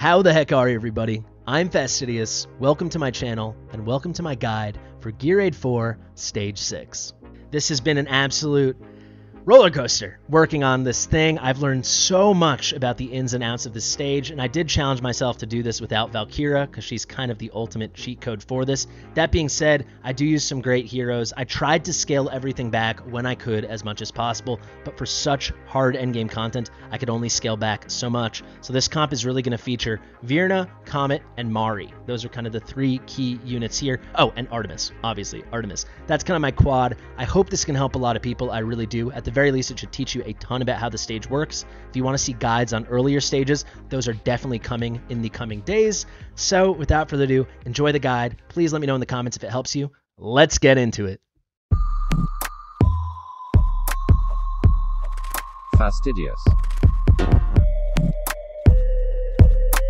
How the heck are you, everybody? I'm Fastidious, welcome to my channel, and welcome to my guide for Gear Aid 4 Stage 6. This has been an absolute roller coaster working on this thing. I've learned so much about the ins and outs of this stage, and I did challenge myself to do this without Valkyra, because she's kind of the ultimate cheat code for this. That being said, I do use some great heroes. I tried to scale everything back when I could as much as possible, but for such hard endgame content, I could only scale back so much. So this comp is really going to feature Vierna, Comet, and Mari. Those are kind of the three key units here. Oh, and Artemis, obviously, Artemis. That's kind of my quad. I hope this can help a lot of people. I really do. At the very least, it should teach you a ton about how the stage works. If you want to see guides on earlier stages, those are definitely coming in the coming days. So without further ado, enjoy the guide. Please let me know in the comments if it helps you. Let's get into it. Fastidious.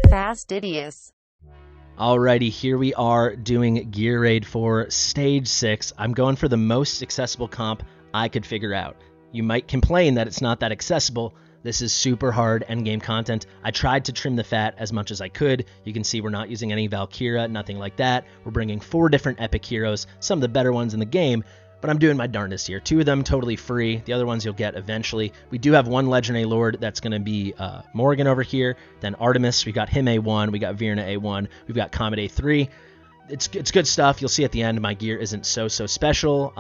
Fastidious. Alrighty, here we are doing Gear Aid for Stage 6. I'm going for the most accessible comp I could figure out. You might complain that it's not that accessible. This is super hard endgame content. I tried to trim the fat as much as I could. You can see we're not using any Valkyra, nothing like that. We're bringing four different epic heroes, some of the better ones in the game, but I'm doing my darndest here. Two of them totally free. The other ones you'll get eventually. We do have one Legendary Lord that's going to be Morgan over here, then Artemis. We've got him A1, we got Vierna A1, we've got Comet A3. It's good stuff. You'll see at the end my gear isn't so special,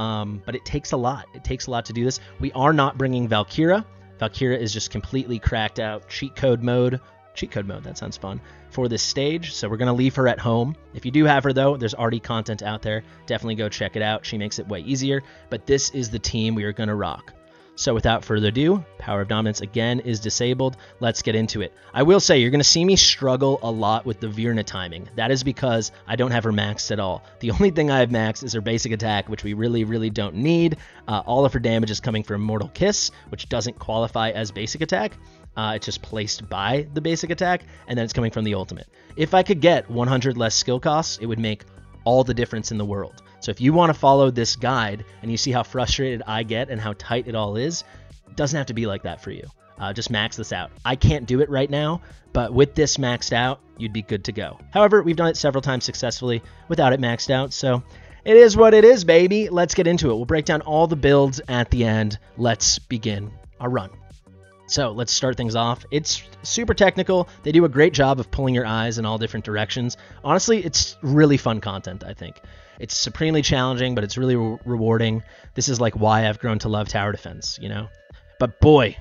but it takes a lot. It takes a lot to do this. We are not bringing Valkyra. Valkyra is just completely cracked out cheat code mode. Cheat code mode, that sounds fun, for this stage. So we're going to leave her at home. If you do have her, though, there's already content out there. Definitely go check it out. She makes it way easier. But this is the team we are going to rock. So without further ado, Power of Dominance again is disabled. Let's get into it. I will say you're going to see me struggle a lot with the Vierna timing. That is because I don't have her maxed at all. The only thing I have maxed is her basic attack, which we really don't need. All of her damage is coming from Mortal Kiss, which doesn't qualify as basic attack. It's just placed by the basic attack, and then it's coming from the ultimate. If I could get 100 less skill costs, it would make all the difference in the world. So if you want to follow this guide, and you see how frustrated I get and how tight it all is, it doesn't have to be like that for you. Just max this out. I can't do it right now, but with this maxed out, you'd be good to go. However, we've done it several times successfully without it maxed out, so it is what it is, baby. Let's get into it. We'll break down all the builds at the end. Let's begin our run. So let's start things off. It's super technical. They do a great job of pulling your eyes in all different directions. Honestly, it's really fun content, I think. It's supremely challenging, but it's really rewarding. This is like why I've grown to love tower defense, you know? But boy,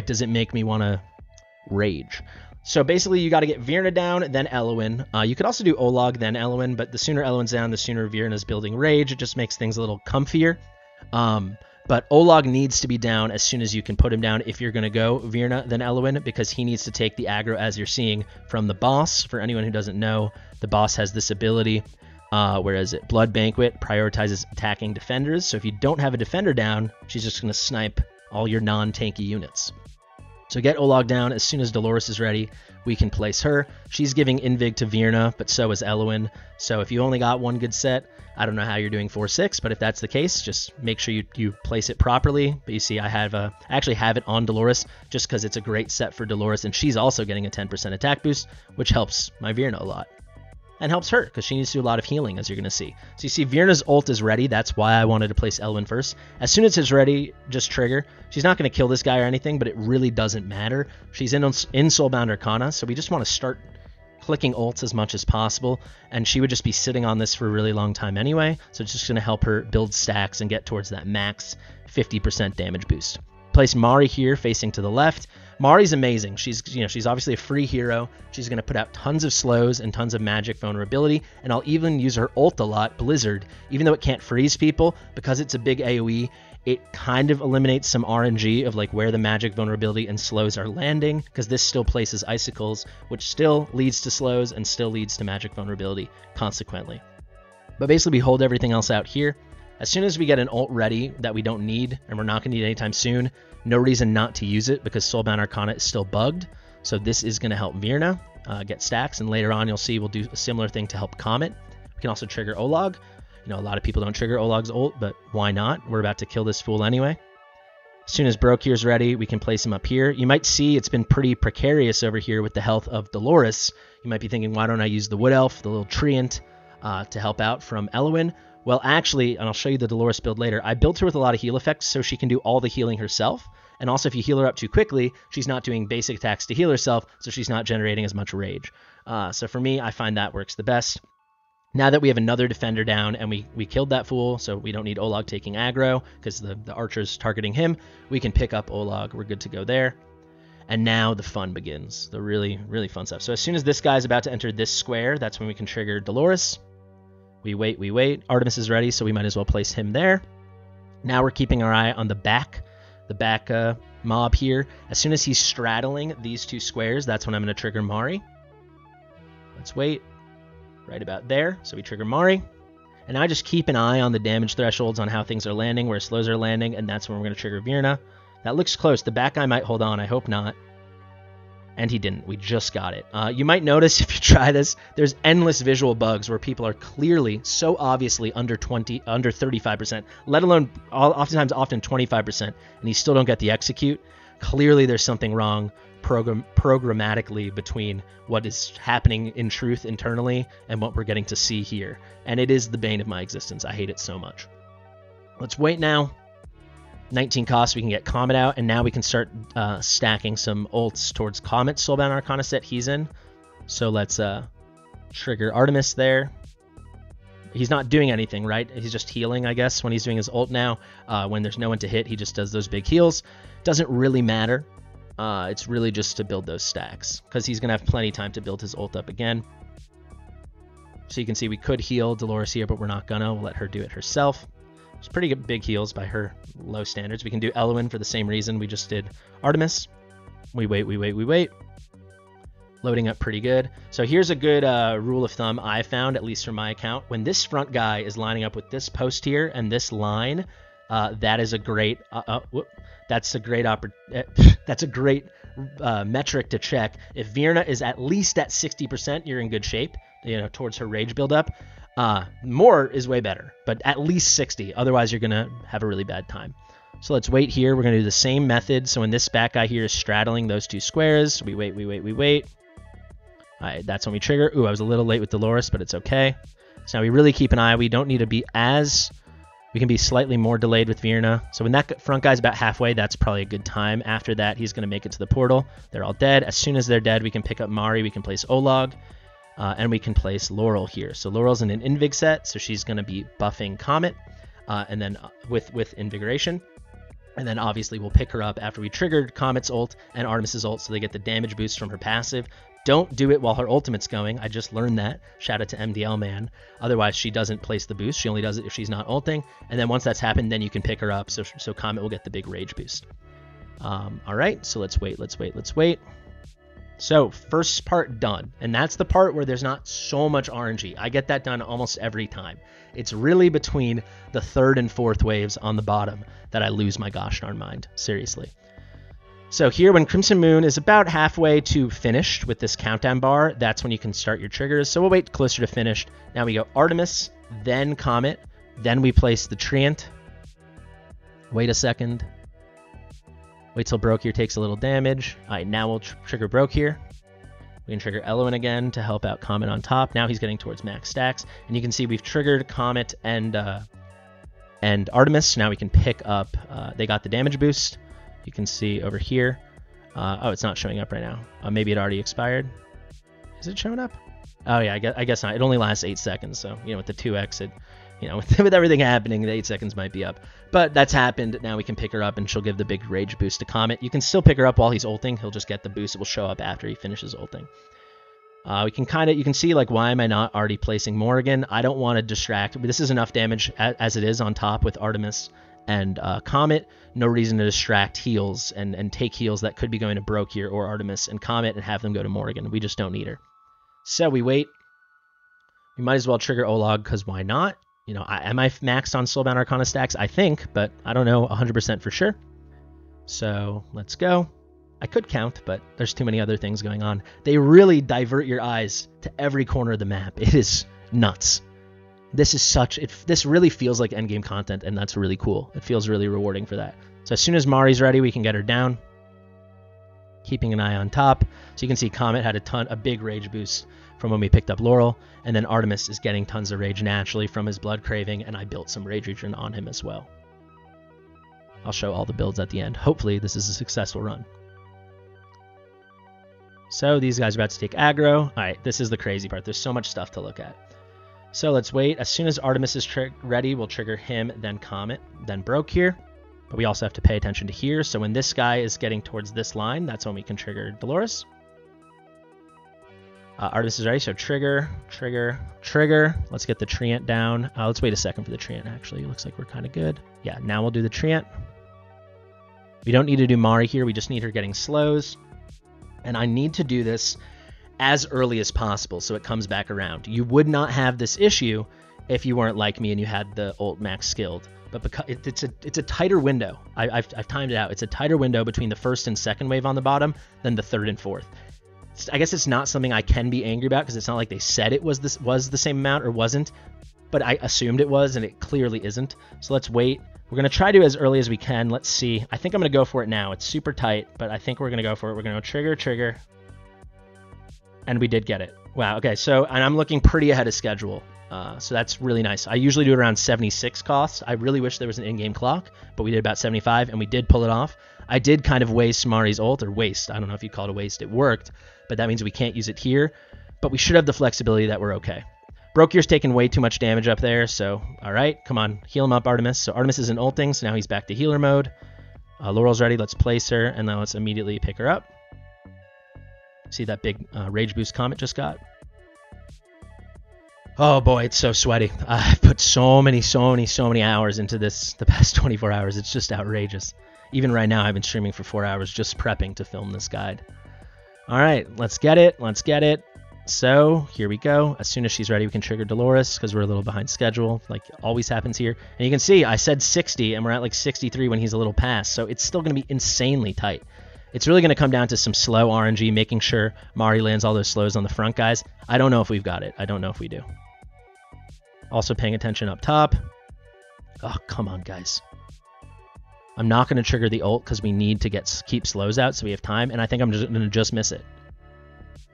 does it make me want to rage. So basically, you got to get Vierna down, then Elowen. You could also do Olag, then Elowen, but the sooner Elowen's down, the sooner Vierna's building rage. It just makes things a little comfier. But Olag needs to be down as soon as you can put him down if you're going to go Vierna, then Elowen, because he needs to take the aggro, as you're seeing, from the boss. For anyone who doesn't know, the boss has this ability, whereas Blood Banquet prioritizes attacking defenders. So if you don't have a defender down, she's just going to snipe all your non-tanky units. So get Olag down. As soon as Dolores is ready, we can place her. She's giving Invig to Vierna, but so is Elowen. So if you only got one good set, I don't know how you're doing 4-6, but if that's the case, just make sure you place it properly. But you see, I actually have it on Dolores just because it's a great set for Dolores, and she's also getting a 10% attack boost, which helps my Vierna a lot. And helps her, because she needs to do a lot of healing, as you're going to see. So you see Vierna's ult is ready. That's why I wanted to place Elowen first. As soon as it's ready, just trigger. She's not going to kill this guy or anything, but it really doesn't matter. She's in Soulbound Arcana, so we just want to start clicking ults as much as possible. And she would just be sitting on this for a really long time anyway, so it's just going to help her build stacks and get towards that max 50% damage boost. Place Mari here, facing to the left. Mari's amazing. She's obviously a free hero. She's going to put out tons of slows and tons of magic vulnerability, and I'll even use her ult a lot, Blizzard. Even though it can't freeze people, because it's a big AoE, it kind of eliminates some RNG of like where the magic vulnerability and slows are landing, because this still places icicles, which still leads to slows and still leads to magic vulnerability consequently. But basically, we hold everything else out here. As soon as we get an ult ready that we don't need, and we're not going to need anytime soon, no reason not to use it because Soulbound Arcana is still bugged. So this is going to help Vierna get stacks, and later on you'll see we'll do a similar thing to help Comet. We can also trigger Olag. You know, a lot of people don't trigger Olag's ult, but why not? We're about to kill this fool anyway. As soon as Brokir's ready, we can place him up here. You might see it's been pretty precarious over here with the health of Dolores. You might be thinking, why don't I use the Wood Elf, the little treant, to help out from Elowen? Well, actually, and I'll show you the Dolores build later, I built her with a lot of heal effects so she can do all the healing herself. And also, if you heal her up too quickly, she's not doing basic attacks to heal herself, so she's not generating as much rage. So for me, I find that works the best. Now that we have another defender down and we killed that fool, so we don't need Olag taking aggro because the archer's targeting him, we can pick up Olag. We're good to go there. And now the fun begins. The really, really fun stuff. So as soon as this guy's about to enter this square, that's when we can trigger Dolores. We wait. Artemis is ready, so we might as well place him there. Now we're keeping our eye on the back mob here. As soon as he's straddling these two squares, that's when I'm going to trigger Mari. Let's wait. Right about there. So we trigger Mari. And now I just keep an eye on the damage thresholds, on how things are landing, where slows are landing, and that's when we're going to trigger Vierna. That looks close. The back guy might hold on. I hope not. And he didn't. We just got it. You might notice if you try this, there's endless visual bugs where people are clearly, so obviously under 35%, let alone often 25%, and you still don't get the execute. Clearly there's something wrong programmatically between what is happening in truth internally and what we're getting to see here. And it is the bane of my existence. I hate it so much. Let's wait now. 19 costs, we can get Comet out, and now we can start stacking some ults towards Comet. Soulbound Arcana set he's in, so let's trigger Artemis there. He's not doing anything, right? He's just healing, I guess, when he's doing his ult now. When there's no one to hit, he just does those big heals. Doesn't really matter. It's really just to build those stacks, because he's going to have plenty of time to build his ult up again. So you can see we could heal Dolores here, but we're not going to. We'll let her do it herself. It's pretty good, big heals by her low standards. We can do Elowen for the same reason we just did Artemis. We wait. Loading up pretty good. So here's a good rule of thumb I found, at least from my account. When this front guy is lining up with this post here and this line, that is a great metric to check. If Vierna is at least at 60%, you're in good shape, you know, towards her rage buildup. More is way better, but at least 60. Otherwise, you're going to have a really bad time. So let's wait here. We're going to do the same method. So when this back guy here is straddling those two squares, we wait. All right, that's when we trigger. Ooh, I was a little late with Dolores, but it's okay. So now we really keep an eye. We don't need to be as... We can be slightly more delayed with Vierna. So when that front guy's about halfway, that's probably a good time. After that, he's going to make it to the portal. They're all dead. As soon as they're dead, we can pick up Mari. We can place Olag. And we can place Laurel here. So Laurel's in an Invig set, so she's going to be buffing Comet, and then with Invigoration. And then obviously we'll pick her up after we triggered Comet's ult and Artemis's ult, so they get the damage boost from her passive. Don't do it while her ultimate's going. I just learned that. Shout out to MDL man. Otherwise, she doesn't place the boost. She only does it if she's not ulting. And then once that's happened, then you can pick her up, so Comet will get the big rage boost. All right, so let's wait. So first part done, and that's the part where there's not so much RNG. I get that done almost every time. It's really between the third and fourth waves on the bottom that I lose my gosh darn mind, seriously. So here when Crimson Moon is about halfway to finished with this countdown bar, that's when you can start your triggers. So we'll wait closer to finished. Now we go Artemis, then Comet, then we place the Treant. Wait a second. Wait till Brokir takes a little damage. All right, now we'll trigger Brokir. We can trigger Elowen again to help out Comet on top. Now he's getting towards max stacks. And you can see we've triggered Comet and Artemis. Now we can pick up... they got the damage boost. You can see over here. Oh, it's not showing up right now. Maybe it already expired. Is it showing up? Oh, yeah, I guess not. It only lasts 8 seconds. So, you know, with the 2x, with everything happening, the 8 seconds might be up. But that's happened. Now we can pick her up, and she'll give the big rage boost to Comet. You can still pick her up while he's ulting. He'll just get the boost. It will show up after he finishes ulting. We can kind of... You can see, like, why am I not already placing Morgan? I don't want to distract. This is enough damage as it is on top with Artemis and Comet. No reason to distract heals and take heals that could be going to Brokir or Artemis and Comet and have them go to Morgan. We just don't need her. So we wait. We might as well trigger Olag, because why not? You know, am I maxed on Soulbound Arcana stacks? I think, but I don't know 100% for sure. So let's go. I could count, but there's too many other things going on. They really divert your eyes to every corner of the map. It is nuts. This really feels like endgame content, and that's really cool. It feels really rewarding for that. So as soon as Mari's ready, we can get her down. Keeping an eye on top. So you can see Comet had a big rage boost from when we picked up Laurel. And then Artemis is getting tons of rage naturally from his blood craving, and I built some rage regen on him as well. I'll show all the builds at the end. Hopefully this is a successful run. So these guys are about to take aggro. All right, this is the crazy part. There's so much stuff to look at. So let's wait. As soon as Artemis is ready, we'll trigger him, then Comet, then Broke here. But we also have to pay attention to here. So when this guy is getting towards this line, that's when we can trigger Dolores. Artemis is ready, so trigger, trigger, trigger. Let's get the treant down. Let's wait a second for the treant, actually. It looks like we're kind of good. Yeah, now we'll do the treant. We don't need to do Mari here. We just need her getting slows. And I need to do this as early as possible so it comes back around. You would not have this issue if you weren't like me and you had the ult max skilled. But because it's a tighter window, I've timed it out. It's a tighter window between the first and second wave on the bottom than the third and fourth. I guess it's not something I can be angry about because it's not like they said it was the same amount or wasn't, but I assumed it was and it clearly isn't. So let's wait. We're going to try to do as early as we can. Let's see. I think I'm going to go for it now. It's super tight, but I think we're going to go for it. We're going to trigger, trigger. And we did get it. Wow. Okay. So, and I'm looking pretty ahead of schedule. So that's really nice. I usually do it around 76 costs. I really wish there was an in-game clock, but we did about 75 and we did pull it off. I did kind of waste Mari's ult, or waste. I don't know if you call it a waste. It worked, but that means we can't use it here, but we should have the flexibility that we're okay. Broker's taking way too much damage up there, so all right, come on, heal him up, Artemis. So Artemis is in ulting, so now he's back to healer mode. Laurel's ready, let's place her, and now let's immediately pick her up. See that big rage boost Comet just got? Oh boy, it's so sweaty. I've put so many hours into this the past 24 hours. It's just outrageous. Even right now, I've been streaming for 4 hours just prepping to film this guide. All right, let's get it, let's get it. So here we go. As soon as she's ready, we can trigger Dolores because we're a little behind schedule, like always happens here. And you can see I said 60 and we're at like 63 when he's a little past, so it's still going to be insanely tight. It's really going to come down to some slow RNG, making sure Mari lands all those slows on the front guys. I don't know if we've got it. I don't know if we do. Also paying attention up top. Oh, come on, guys. I'm not going to trigger the ult because we need to keep slows out so we have time, and I think I'm just going to miss it.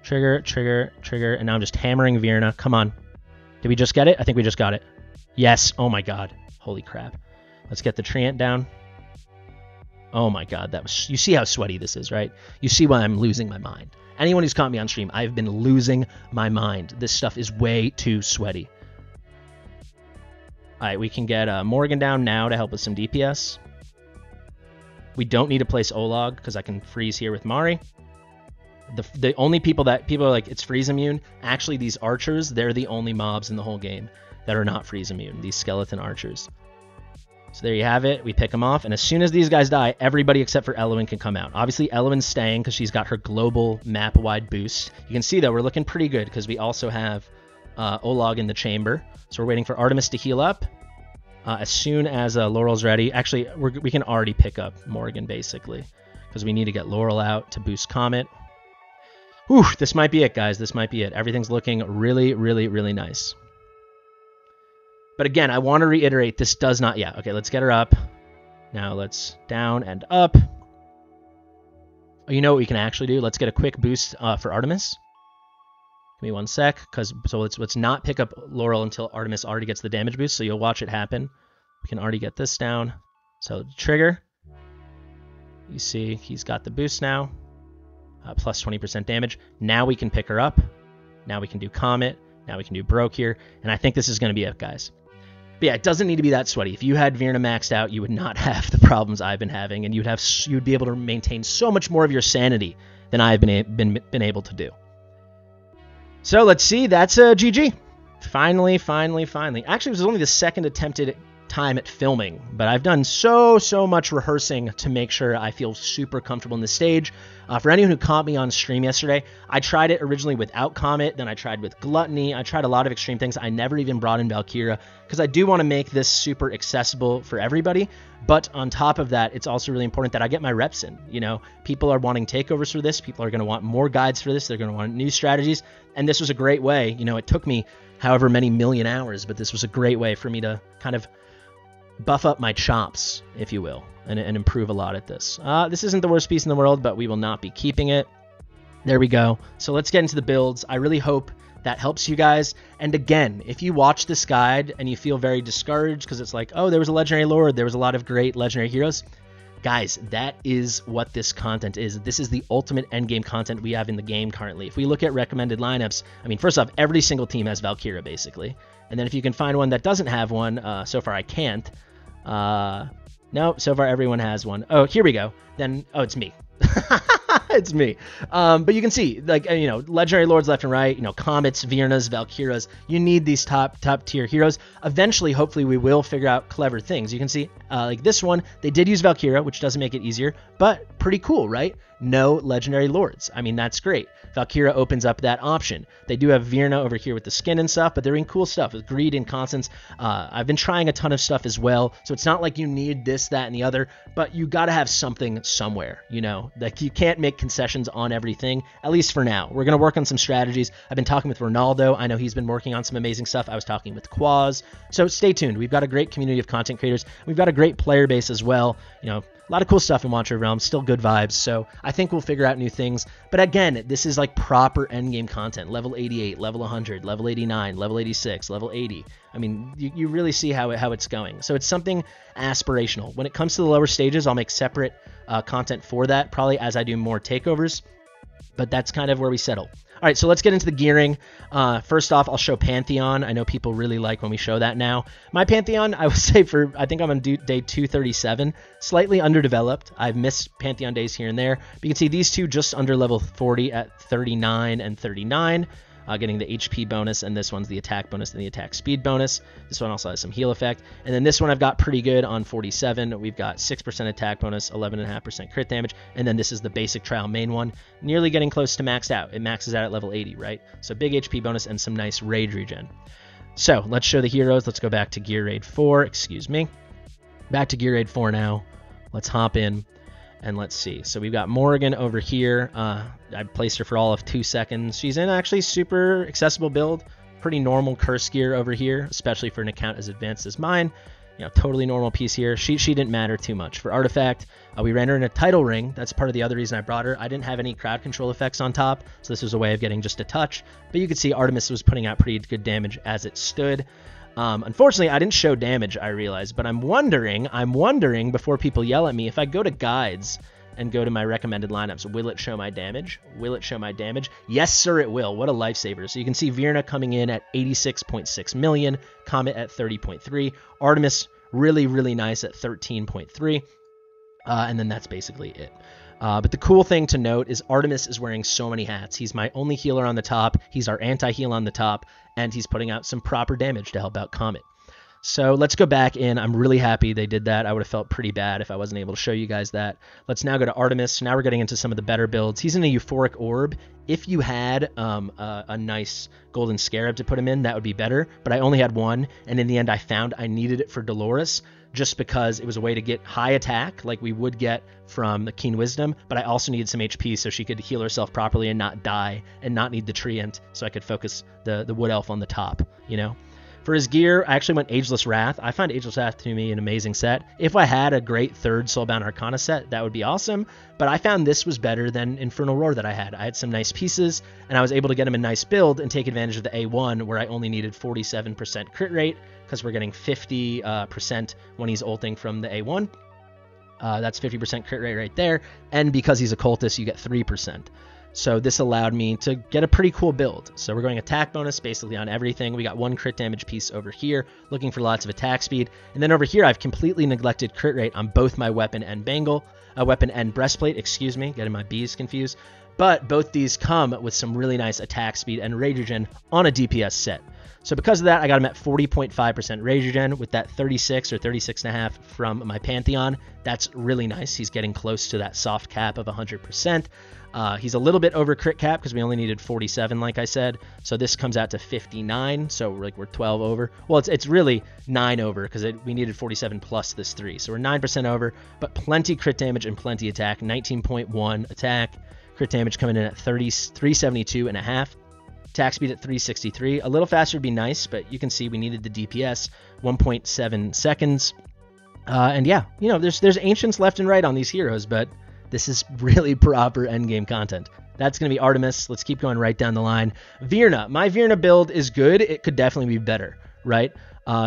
Trigger, trigger, trigger, and now I'm just hammering Vierna. Come on. Did we just get it? I think we just got it. Yes. Oh my god. Holy crap. Let's get the treant down. Oh my god, that was... You see how sweaty this is, right? You see why I'm losing my mind. Anyone who's caught me on stream, I've been losing my mind. This stuff is way too sweaty. Alright, we can get Morgan down now to help with some DPS. We don't need to place Olag because I can freeze here with Mari. The only people that people are like, it's freeze immune. Actually, these archers, they're the only mobs in the whole game that are not freeze immune, these skeleton archers. So there you have it. We pick them off, and as soon as these guys die, everybody except for Elowen can come out. Obviously, Elowen's staying because she's got her global map-wide boost. You can see, though, we're looking pretty good because we also have Olag in the chamber. So we're waiting for Artemis to heal up. As soon as Laurel's ready, actually, we can already pick up Morgan, basically, because we need to get Laurel out to boost Comet. Whew, this might be it, guys. This might be it. Everything's looking really, really, really nice. But again, I want to reiterate, this does not... Yeah, okay, let's get her up. Now let's down and up. Oh, you know what we can actually do? Let's get a quick boost for Artemis. Give me one sec, so let's not pick up Laurel until Artemis already gets the damage boost, so you'll watch it happen. We can already get this down. So trigger. You see, he's got the boost now. Plus 20% damage. Now we can pick her up. Now we can do Comet. Now we can do Broke here. And I think this is going to be it, guys. But yeah, it doesn't need to be that sweaty. If you had Vierna maxed out, you would not have the problems I've been having, and you'd be able to maintain so much more of your sanity than I've been able to do. So let's see. That's a GG. Finally. Actually, it was only the second attempted time at filming, but I've done so much rehearsing to make sure I feel super comfortable in the stage. For anyone who caught me on stream yesterday, I tried it originally without Comet, then I tried with Gluttony, I tried a lot of extreme things. I never even brought in Valkyra because I do want to make this super accessible for everybody, but on top of that, it's also really important that I get my reps in. You know, people are wanting takeovers for this, people are going to want more guides for this, they're going to want new strategies, and this was a great way. You know, it took me however many million hours, but this was a great way for me to kind of buff up my chops, if you will, and improve a lot at this. This isn't the worst piece in the world, but we will not be keeping it. There we go. So let's get into the builds. I really hope that helps you guys. And again, if you watch this guide and you feel very discouraged because it's like, oh, there was a legendary lord, there was a lot of great legendary heroes, guys, that is what this content is. This is the ultimate endgame content we have in the game currently. If we look at recommended lineups, I mean, first off, every single team has Valkyra, basically. And then if you can find one that doesn't have one, so far I can't. No, so far everyone has one. Oh, here we go. Then, oh, it's me. It's me. But you can see, like, you know, legendary lords left and right, you know, Comets, Viernas, Valkyras. You need these top tier heroes. Eventually, hopefully, we will figure out clever things. You can see, like this one, they did use Valkyra, which doesn't make it easier, but pretty cool, right? No legendary lords. I mean, that's great. Valkyra opens up that option. They do have Vierna over here with the skin and stuff, but they're doing cool stuff with Greed and Constance. I've been trying a ton of stuff as well, so it's not like you need this, that, and the other, but you gotta have something somewhere, you know? Like, you can't make concessions on everything, at least for now. We're gonna work on some strategies. I've been talking with Ronaldo. I know he's been working on some amazing stuff. I was talking with Quaz. So stay tuned. We've got a great community of content creators. We've got a great player base as well, you know? A lot of cool stuff in Watcher of Realms, still good vibes, so I think we'll figure out new things. But again, this is like proper endgame content. Level 88, level 100, level 89, level 86, level 80. I mean, you really see how it's going. So it's something aspirational. When it comes to the lower stages, I'll make separate content for that, probably as I do more takeovers. But that's kind of where we settle. All right, so let's get into the gearing. First off, I'll show Pantheon. I know people really like when we show that now. My Pantheon, I would say I think I'm on day 237, slightly underdeveloped. I've missed Pantheon days here and there. But you can see these two just under level 40 at 39 and 39, getting the HP bonus, and this one's the attack bonus and the attack speed bonus. This one also has some heal effect. And then this one I've got pretty good on 47. We've got 6% attack bonus, 11.5% crit damage, and then this is the basic trial main one, nearly getting close to maxed out. It maxes out at level 80, right? So big HP bonus and some nice rage regen. So let's show the heroes. Let's go back to Gear Aid 4, excuse me. Back to Gear Aid 4 now. Let's hop in and let's see. So we've got Morgan over here. I placed her for all of 2 seconds. She's in actually super accessible build. Pretty normal curse gear over here, especially for an account as advanced as mine. You know, totally normal piece here. She didn't matter too much. For Artifact, we ran her in a Tidal Ring. That's part of the other reason I brought her. I didn't have any crowd control effects on top, so this was a way of getting just a touch. But you could see Artemis was putting out pretty good damage as it stood. Unfortunately, I didn't show damage, I realized. But I'm wondering, before people yell at me, if I go to guides and go to my recommended lineups, will it show my damage? Will it show my damage? Yes, sir, it will. What a lifesaver. So you can see Vierna coming in at 86.6 million, Comet at 30.3, Artemis really, really nice at 13.3, and then that's basically it. But the cool thing to note is Artemis is wearing so many hats. He's my only healer on the top, he's our anti-heal on the top, and he's putting out some proper damage to help out Comet. So let's go back in. I'm really happy they did that. I would have felt pretty bad if I wasn't able to show you guys that. Let's now go to Artemis. Now we're getting into some of the better builds. He's in a Euphoric Orb. If you had a nice Golden Scarab to put him in, that would be better. But I only had one, and in the end I found I needed it for Dolores just because it was a way to get high attack like we would get from the Keen Wisdom, but I also needed some HP so she could heal herself properly and not die and not need the treant so I could focus the Wood Elf on the top, you know? For his gear, I actually went Ageless Wrath. I find Ageless Wrath to be an amazing set. If I had a great third Soulbound Arcana set, that would be awesome. But I found this was better than Infernal Roar that I had. I had some nice pieces, and I was able to get him a nice build and take advantage of the A1 where I only needed 47% crit rate because we're getting 50% when he's ulting from the A1. That's 50% crit rate right there. And because he's a cultist, you get 3%. So this allowed me to get a pretty cool build. So we're going attack bonus basically on everything. We got one crit damage piece over here, looking for lots of attack speed. And then over here, I've completely neglected crit rate on both my weapon and breastplate, excuse me, getting my B's confused. But both these come with some really nice attack speed and rage regen on a DPS set. So because of that, I got him at 40.5% rage regen with that 36 or 36.5 from my Pantheon. That's really nice. He's getting close to that soft cap of 100%. He's a little bit over crit cap because we only needed 47, like I said. So this comes out to 59. So we're 12 over. Well, it's really 9 over because we needed 47 plus this 3. So we're 9% over, but plenty crit damage and plenty attack. 19.1 attack. Crit damage coming in at 372.5. Attack speed at 363. A little faster would be nice, but you can see we needed the DPS, 1.7 seconds. And yeah, you know, there's ancients left and right on these heroes, but this is really proper endgame content. That's going to be Artemis. Let's keep going right down the line. Vierna. My Vierna build is good. It could definitely be better, right?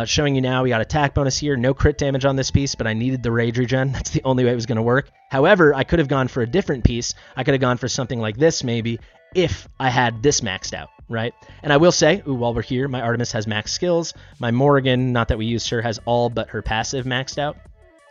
Showing you now, we got attack bonus here. No crit damage on this piece, but I needed the rage regen. That's the only way it was going to work. However, I could have gone for a different piece. I could have gone for something like this maybe if I had this maxed out, right? And I will say, ooh, while we're here, my Artemis has max skills. My Morgan, not that we used her, has all but her passive maxed out.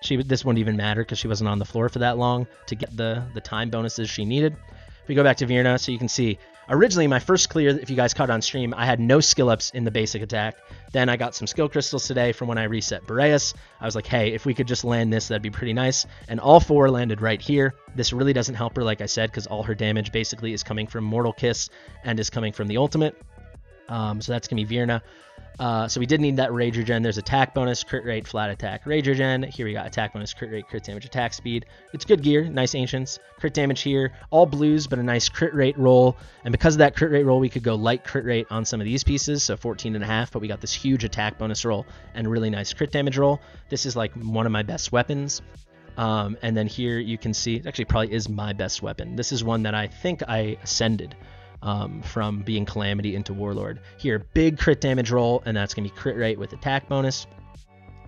This wouldn't even matter because she wasn't on the floor for that long to get the time bonuses she needed. If we go back to Vierna, so you can see, originally my first clear, if you guys caught on stream, I had no skill ups in the basic attack. Then I got some skill crystals today from when I reset Boreas. I was like, hey, if we could just land this, that'd be pretty nice. And all four landed right here. This really doesn't help her, like I said, because all her damage basically is coming from Mortal Kiss and is coming from the ultimate. So that's going to be Vierna. So we did need that rage regen. There's attack bonus, crit rate, flat attack, rage regen. Here we got attack bonus, crit rate, crit damage, attack speed. It's good gear, nice ancients. Crit damage here, all blues, but a nice crit rate roll. And because of that crit rate roll, we could go light crit rate on some of these pieces, so 14.5, but we got this huge attack bonus roll and really nice crit damage roll. This is like one of my best weapons. And then here you can see, it actually probably is my best weapon. This is one that I think I ascended. From being Calamity into Warlord. Here, big crit damage roll, and that's going to be crit rate with attack bonus.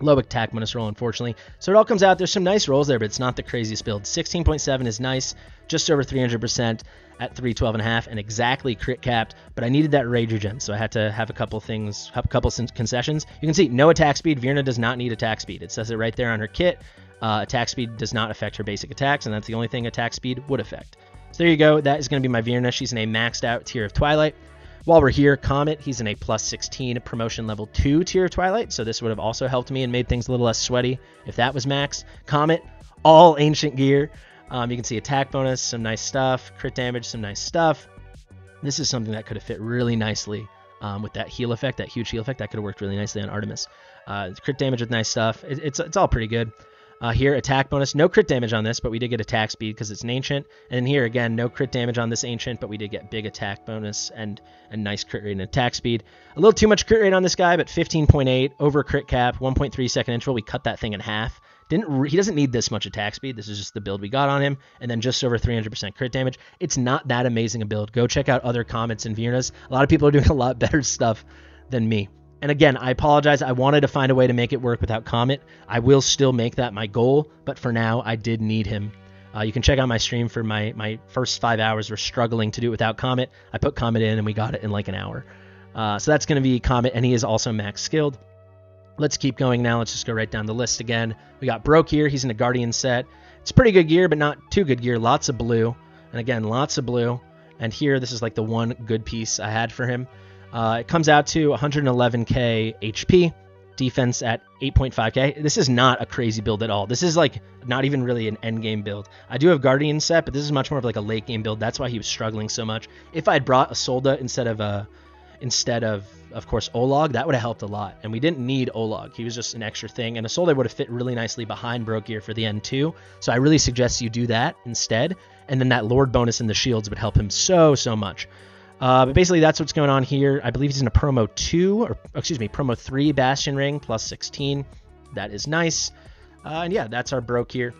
Low attack bonus roll, unfortunately. So it all comes out. There's some nice rolls there, but it's not the craziest build. 16.7 is nice, just over 300% at 312.5, and exactly crit capped, but I needed that rage regen, so I had to have a couple things, have a couple concessions. You can see, no attack speed. Vierna does not need attack speed. It says it right there on her kit. Attack speed does not affect her basic attacks, and that's the only thing attack speed would affect. So there you go. That is going to be my Vierna. She's in a maxed out tier of Twilight. While we're here, Comet, he's in a plus 16 promotion level 2 tier of Twilight. So this would have also helped me and made things a little less sweaty if that was maxed. Comet, all ancient gear. You can see attack bonus, some nice stuff, crit damage, some nice stuff. This is something that could have fit really nicely with that heal effect, that huge heal effect. That could have worked really nicely on Artemis. Crit damage with nice stuff. It's all pretty good. Here, attack bonus. No crit damage on this, but we did get attack speed because it's an ancient. And here, again, no crit damage on this ancient, but we did get big attack bonus and a nice crit rate and attack speed. A little too much crit rate on this guy, but 15.8, over crit cap, 1.3 second inch roll. We cut that thing in half. He doesn't need this much attack speed. This is just the build we got on him. And then just over 300% crit damage. It's not that amazing a build. Go check out other Comets and Viernas. A lot of people are doing a lot better stuff than me. And again, I apologize. I wanted to find a way to make it work without Comet. I will still make that my goal, but for now, I did need him. You can check out my stream for my first 5 hours. We're struggling to do it without Comet. I put Comet in, and we got it in like an hour. So that's going to be Comet, and he is also max skilled. Let's keep going now. Let's just go right down the list again. We got Broker here. He's in a Guardian set. It's pretty good gear, but not too good gear. Lots of blue. And again, lots of blue. And here, this is like the one good piece I had for him. It comes out to 111k HP, defense at 8.5k. This is not a crazy build at all. This is like not even really an end game build. I do have Guardian set, but this is much more of like a late game build. That's why he was struggling so much. If I had brought a Solda instead of course, Olag, that would have helped a lot. And we didn't need Olag. He was just an extra thing. And a Solda would have fit really nicely behind Broker for the end too. So I really suggest you do that instead. And then that Lord bonus in the shields would help him so much. But basically, that's what's going on here. I believe he's in a promo 2, or excuse me, promo 3 Bastion Ring, plus 16. That is nice. And yeah, that's our Broke here.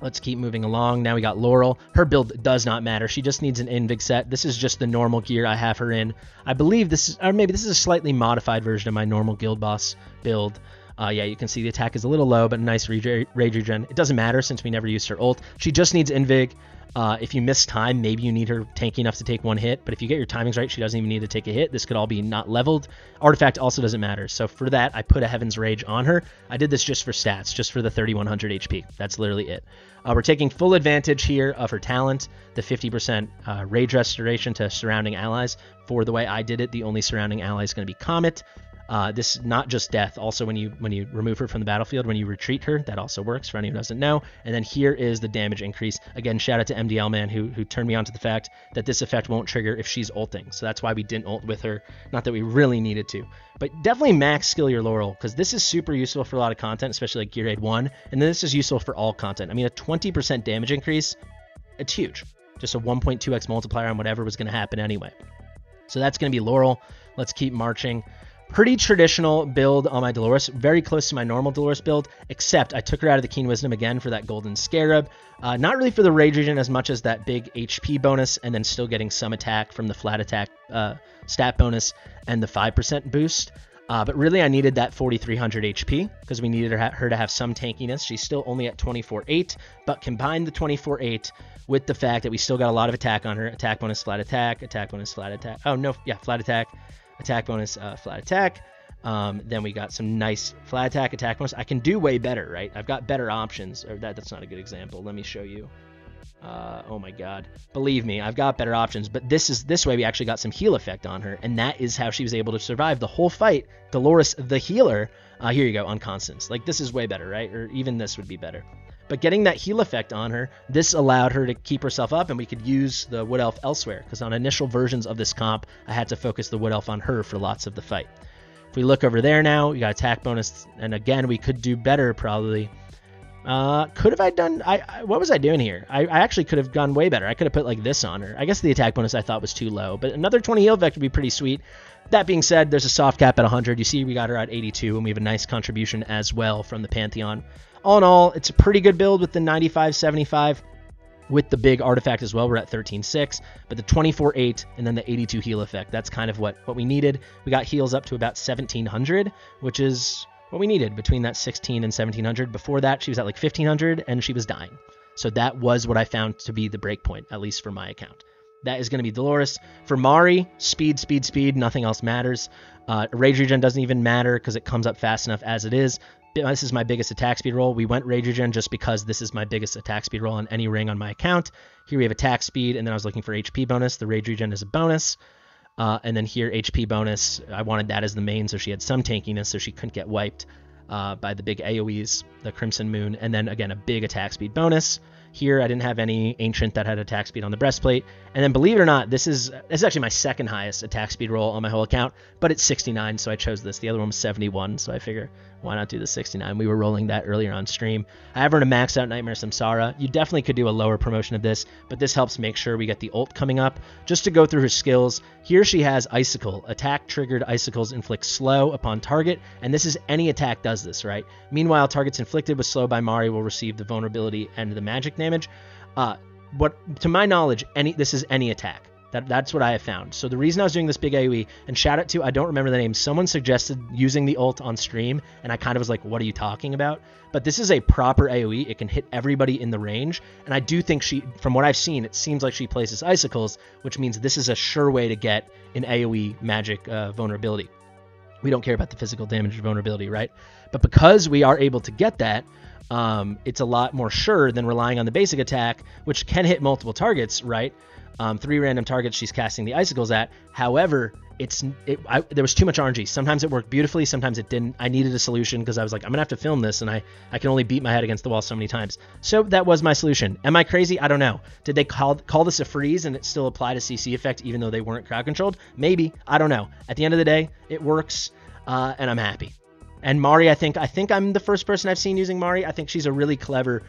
Let's keep moving along. Now we got Laurel. Her build does not matter. She just needs an Invig set. This is just the normal gear I have her in. I believe this is, or maybe this is a slightly modified version of my normal Guild Boss build. Yeah, you can see the attack is a little low, but a nice rage regen. It doesn't matter since we never used her ult. She just needs Invig. If you miss time, maybe you need her tanky enough to take one hit, but if you get your timings right, she doesn't even need to take a hit. This could all be not leveled. Artifact also doesn't matter. So for that, I put a Heaven's Rage on her. I did this just for stats, just for the 3100 HP. That's literally it. We're taking full advantage here of her talent, the 50% rage restoration to surrounding allies. For the way I did it, the only surrounding ally is going to be Comet. This not just death, also when you remove her from the battlefield, when you retreat her, that also works for anyone who doesn't know. And then here is the damage increase. Again, shout out to MDL man who turned me on to the fact that this effect won't trigger if she's ulting. So that's why we didn't ult with her. Not that we really needed to, but definitely max skill your Laurel because this is super useful for a lot of content, especially like Gear Aid 4. And then this is useful for all content. I mean, a 20% damage increase, it's huge. Just a 1.2x multiplier on whatever was going to happen anyway. So that's going to be Laurel. Let's keep marching. Pretty traditional build on my Dolores, very close to my normal Dolores build, except I took her out of the Keen Wisdom again for that Golden Scarab. Not really for the Rage Region as much as that big HP bonus, and then still getting some attack from the flat attack stat bonus and the 5% boost. But really I needed that 4,300 HP because we needed her to have some tankiness. She's still only at 24.8, but combine the 24.8 with the fact that we still got a lot of attack on her. Attack bonus, flat attack, attack bonus, flat attack. Oh, no, yeah, flat attack. Attack bonus, flat attack. Then we got some nice flat attack, attack bonus. I can do way better, right? I've got better options. Or that's not a good example. Let me show you. Oh my God. Believe me, I've got better options. But this way we actually got some heal effect on her, and that is how she was able to survive the whole fight. Dolores the healer. Here you go, on Constance. Like, this is way better, right? Or even this would be better. But getting that heal effect on her, this allowed her to keep herself up, and we could use the Wood Elf elsewhere, because on initial versions of this comp, I had to focus the Wood Elf on her for lots of the fight. If we look over there now, we got attack bonus, and again, we could do better probably. Could have I done... what was I doing here? I actually could have gone way better. I could have put like this on her. I guess the attack bonus I thought was too low, but another 20 heal effect would be pretty sweet. That being said, there's a soft cap at 100. You see we got her at 82, and we have a nice contribution as well from the Pantheon. All in all, it's a pretty good build with the 95-75 with the big artifact as well. We're at 13.6, but the 24.8 and then the 82 heal effect. That's kind of what we needed. We got heals up to about 1,700, which is what we needed between that 16 and 1,700. Before that, she was at like 1,500 and she was dying. So that was what I found to be the breakpoint, at least for my account. That is going to be Dolores. For Mari, speed, speed, speed. Nothing else matters. Rage Regen doesn't even matter because it comes up fast enough as it is. This is my biggest attack speed roll. We went Rage Regen just because this is my biggest attack speed roll on any ring on my account. Here we have attack speed, and then I was looking for HP bonus. The Rage Regen is a bonus. And then here, HP bonus. I wanted that as the main, so she had some tankiness, so she couldn't get wiped by the big AoEs, the Crimson Moon. And then, again, a big attack speed bonus. Here, I didn't have any Ancient that had attack speed on the breastplate. And then, believe it or not, this is actually my second highest attack speed roll on my whole account, but it's 69, so I chose this. The other one was 71, so I figure, why not do the 69? We were rolling that earlier on stream. I have earned a maxed out Nightmare Samsara. You definitely could do a lower promotion of this, but this helps make sure we get the ult coming up. Just to go through her skills, here she has Icicle. Attack-triggered Icicles inflict slow upon target, and this is any attack does this, right? Meanwhile, targets inflicted with slow by Mari will receive the vulnerability and the magic damage. What to my knowledge, this is any attack. That's what I have found. So the reason I was doing this big AoE, and shout out to, I don't remember the name, someone suggested using the ult on stream, and I kind of was like, what are you talking about? But this is a proper AoE. It can hit everybody in the range, and I do think she, from what I've seen, it seems like she places Icicles, which means this is a sure way to get an AoE magic vulnerability. We don't care about the physical damage vulnerability, right? But because we are able to get that, it's a lot more sure than relying on the basic attack, which can hit multiple targets, right? 3 random targets she's casting the Icicles at. However, there was too much RNG. Sometimes it worked beautifully, sometimes it didn't. I needed a solution because I was like, I'm gonna have to film this, and I can only beat my head against the wall so many times. So that was my solution. Am I crazy? I don't know. Did they call this a freeze and it still applied a CC effect even though they weren't crowd controlled? Maybe. I don't know. At the end of the day, it works, and I'm happy. And Mari, I think I'm the first person I've seen using Mari. I think she's a really clever.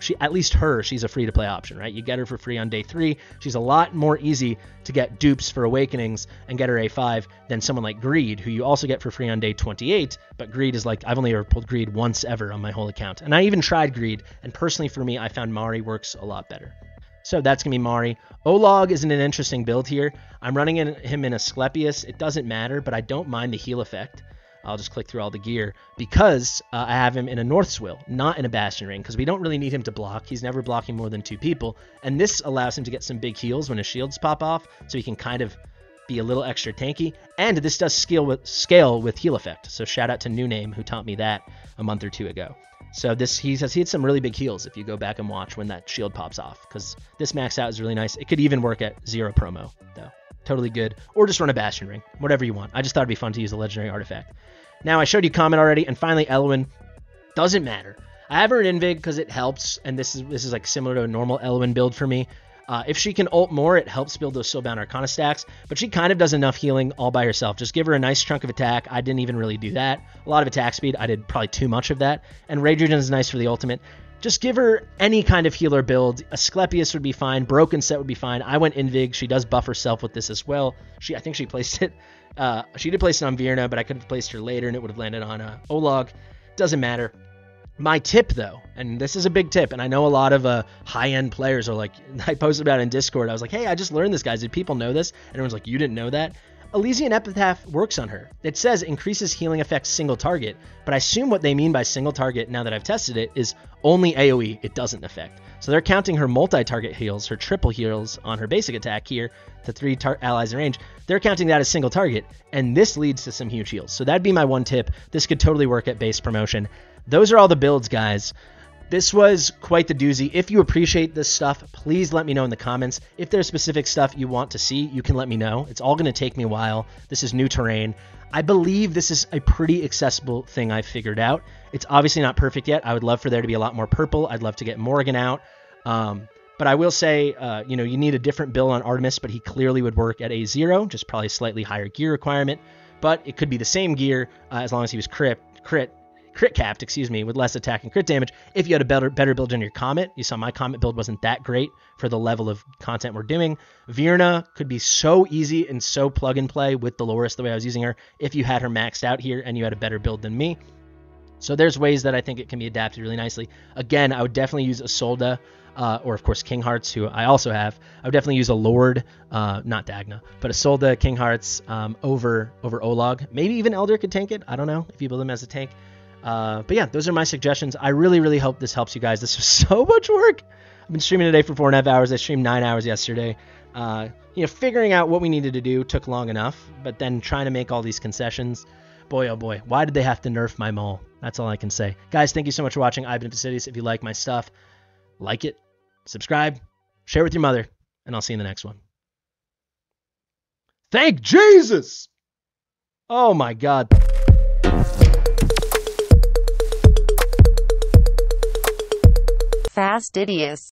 She's a free-to-play option, right? You get her for free on day 3. She's a lot more easy to get dupes for Awakenings and get her A5 than someone like Greed, who you also get for free on day 28, but Greed is like, I've only ever pulled Greed once ever on my whole account. And I even tried Greed, and personally for me, I found Mari works a lot better. So that's going to be Mari. Olag isn't an interesting build here. I'm running him in Asclepius. It doesn't matter, but I don't mind the heal effect. I'll just click through all the gear because I have him in a North Swill, not in a Bastion Ring, because we don't really need him to block. He's never blocking more than 2 people, and this allows him to get some big heals when his shields pop off, so he can kind of be a little extra tanky, and this does scale with heal effect, so shout out to New Name who taught me that a month or 2 ago. So he had some really big heals if you go back and watch when that shield pops off, because this maxed out is really nice. It could even work at 0 promo, though. Totally good. Or just run a Bastion Ring. Whatever you want. I just thought it'd be fun to use a legendary artifact. Now, I showed you Comet already, and finally, Elowen. Doesn't matter. I have her in Invig because it helps, and this is like similar to a normal Elowen build for me. If she can ult more, it helps build those Soulbound Arcana stacks, but she kind of does enough healing all by herself. Just give her a nice chunk of attack. I didn't even really do that. A lot of attack speed. I did probably too much of that. And Rage Regen is nice for the ultimate. Just give her any kind of healer build. Asclepius would be fine. Broken Set would be fine. I went Invig. She does buff herself with this as well. I think she placed it. She did place it on Vierna, but I could have placed her later, and it would have landed on Olag. Doesn't matter. My tip, though, and this is a big tip, and I know a lot of high-end players are like, I posted about it in Discord. I was like, hey, I just learned this, guys. Did people know this? And everyone's like, you didn't know that? Elysian Epitaph works on her. It says increases healing effects single target, but I assume what they mean by single target, now that I've tested it, is only AoE it doesn't affect. So they're counting her multi-target heals, her triple heals on her basic attack here, to 3 allies in range. They're counting that as single target, and this leads to some huge heals. So that'd be my one tip. This could totally work at base promotion. Those are all the builds, guys. This was quite the doozy. If you appreciate this stuff, please let me know in the comments. If there's specific stuff you want to see, you can let me know. It's all going to take me a while. This is new terrain. I believe this is a pretty accessible thing I figured out. It's obviously not perfect yet. I would love for there to be a lot more purple. I'd love to get Morgan out. But I will say, you know, you need a different build on Artemis, but he clearly would work at A0, just probably a slightly higher gear requirement. But it could be the same gear as long as he was crit capped, excuse me, with less attack and crit damage. If you had a better build on your Comet, you saw my Comet build wasn't that great for the level of content we're doing. Vierna could be so easy and so plug and play with Dolores the way I was using her if you had her maxed out here and you had a better build than me. So there's ways that I think it can be adapted really nicely. Again, I would definitely use a Solda, or of course King Hearts, who I also have. I would definitely use a Lord, not Dagna, but a Solda, King Hearts over Olag. Maybe even Elder could tank it. I don't know if you build him as a tank. But yeah, those are my suggestions. I really, really hope this helps you guys. This was so much work. I've been streaming today for 4.5 hours. I streamed 9 hours yesterday. You know, figuring out what we needed to do took long enough, but then trying to make all these concessions, boy, oh boy, why did they have to nerf my mole? That's all I can say. Guys, thank you so much for watching. I've been Fastidious. If you like my stuff, like it, subscribe, share with your mother, and I'll see you in the next one. Thank Jesus! Oh my God. Fastidious.